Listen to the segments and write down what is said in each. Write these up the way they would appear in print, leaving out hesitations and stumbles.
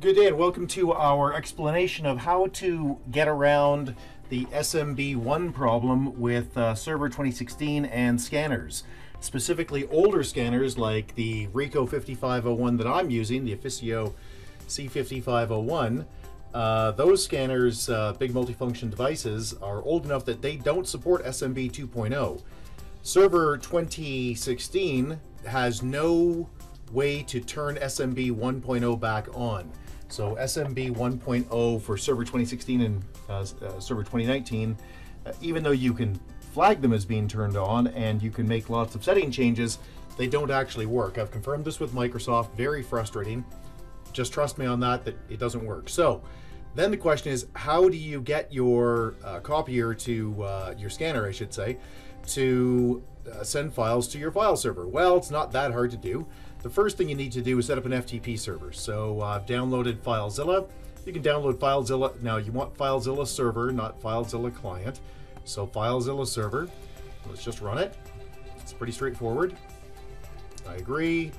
Good day and welcome to our explanation of how to get around the SMB1 problem with Server 2016 and scanners, specifically older scanners like the Ricoh 5501 that I'm using, the Aficio C5501. Those scanners, big multifunction devices, are old enough that they don't support SMB2.0. Server 2016 has no way to turn SMB 1.0 back on. So SMB 1.0 for Server 2016 and Server 2019, even though you can flag them as being turned on and you can make lots of setting changes, they don't actually work. I've confirmed this with Microsoft, very frustrating. Just trust me on that it doesn't work. So then the question is, how do you get your copier to, your scanner, I should say, to send files to your file server? Well, it's not that hard to do. The first thing you need to do is set up an FTP server. So I've downloaded FileZilla. You can download FileZilla. Now you want FileZilla server, not FileZilla client. So FileZilla server, let's just run it. It's pretty straightforward. I agree.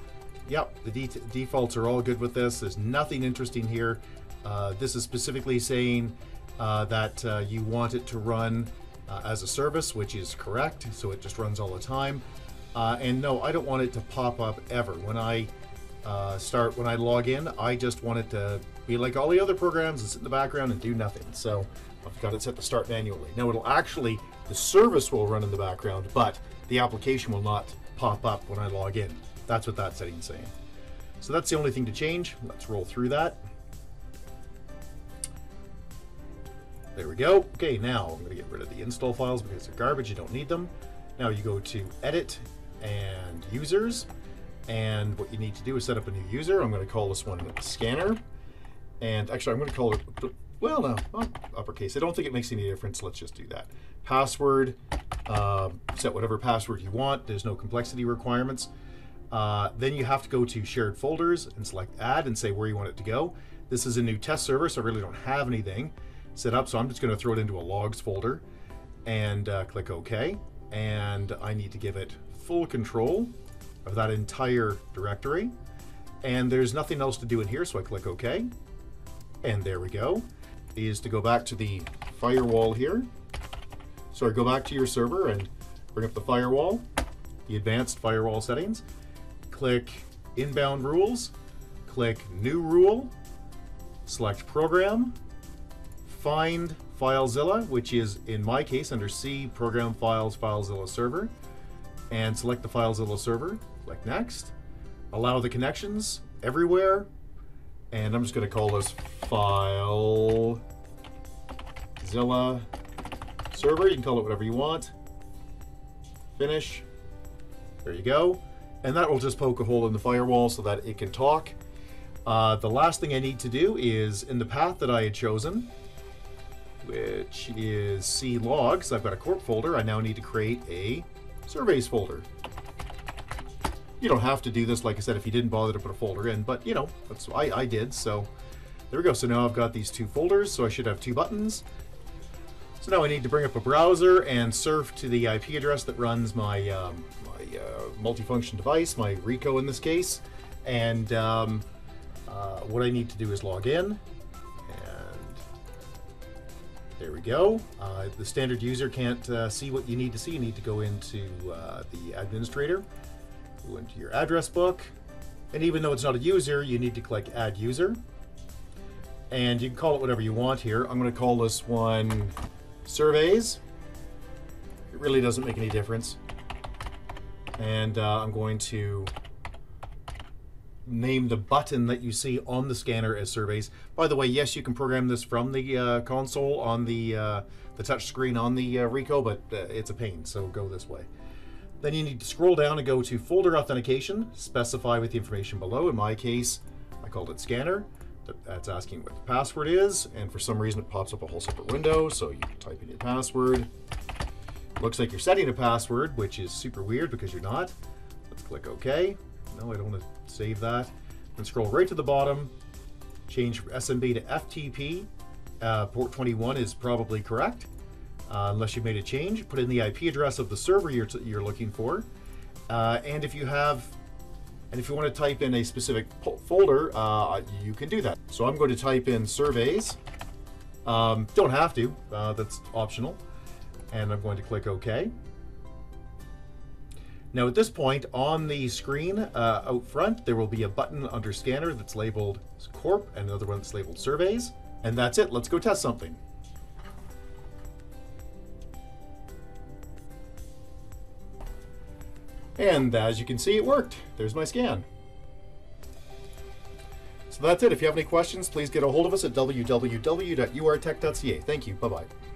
Yep, the defaults are all good with this. There's nothing interesting here. This is specifically saying that you want it to run as a service, which is correct. So it just runs all the time. And no, I don't want it to pop up ever. When I log in, I just want it to be like all the other programs and sit in the background and do nothing. So I've got it set to start manually. Now it'll actually, the service will run in the background, but the application will not pop up when I log in. That's what that setting's saying. So that's the only thing to change. Let's roll through that. There we go. Okay, now I'm gonna get rid of the install files because they're garbage, you don't need them. Now you go to edit and users, and what you need to do is set up a new user. I'm going to call this one scanner, and actually I'm going to call it, well, no, uppercase. I don't think it makes any difference. Let's just do that. Password, set whatever password you want. There's no complexity requirements. Then you have to go to shared folders and select add and say where you want it to go. This is a new test server, so I really don't have anything set up, so I'm just going to throw it into a logs folder and click OK. And I need to give it full control of that entire directory. And there's nothing else to do in here, so I click OK. And there we go. Is to go back to the firewall here. So go back to your server and bring up the firewall, the advanced firewall settings. Click inbound rules, click new rule, select program, find FileZilla, which is in my case under C, Program Files, FileZilla Server, and select the FileZilla Server, click Next, allow the connections everywhere, and I'm just going to call this FileZilla Server. You can call it whatever you want. Finish. There you go. And that will just poke a hole in the firewall so that it can talk. The last thing I need to do is, in the path that I had chosen, which is C logs. I've got a corp folder. I now need to create a surveys folder. You don't have to do this, like I said, if you didn't bother to put a folder in, but you know, that's what I did. So there we go. So now I've got these two folders, so I should have two buttons. So now I need to bring up a browser and surf to the IP address that runs my, multifunction device, my Ricoh in this case. And what I need to do is log in. There we go. The standard user can't see what you need to see. You need to go into the administrator, go into your address book, and even though it's not a user, you need to click add user. And you can call it whatever you want here. I'm going to call this one surveys. It really doesn't make any difference. And I'm going to name the button that you see on the scanner as surveys. By the way, yes, you can program this from the console on the touch screen on the Ricoh, but it's a pain, so go this way. Then you need to scroll down and go to folder authentication, specify with the information below. In my case, I called it scanner. That's asking what the password is, and for some reason it pops up a whole separate window, so you can type in your password. Looks like you're setting a password, which is super weird because you're not. Let's click OK. No, I don't want to save that. And scroll right to the bottom, change from SMB to FTP. Port 21 is probably correct, unless you made a change. Put in the IP address of the server you're looking for. And if you have And if you want to type in a specific folder, you can do that. So I'm going to type in surveys. Don't have to, that's optional. And I'm going to click OK. Now at this point on the screen out front, there will be a button under scanner that's labeled corp and another one that's labeled surveys. And that's it. Let's go test something. And as you can see, it worked. There's my scan. So that's it. If you have any questions, please get a hold of us at www.urtech.ca. Thank you. Bye-bye.